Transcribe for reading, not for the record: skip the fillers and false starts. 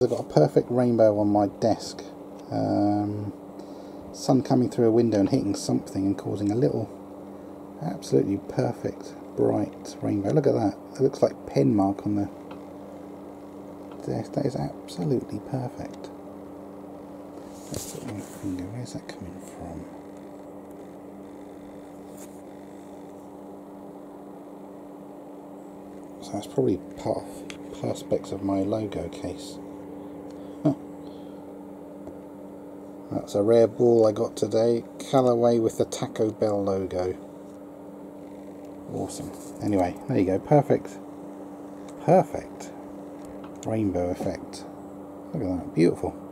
I've got a perfect rainbow on my desk. Sun coming through a window and hitting something and causing a little absolutely perfect bright rainbow. Look at that. It looks like pen mark on the desk. That is absolutely perfect. Let's put my finger. Where's that coming from? So that's probably part of aspects of my logo case. That's a rare ball I got today. Callaway with the Taco Bell logo. Awesome. Anyway, there you go. Perfect. Perfect rainbow effect. Look at that. Beautiful.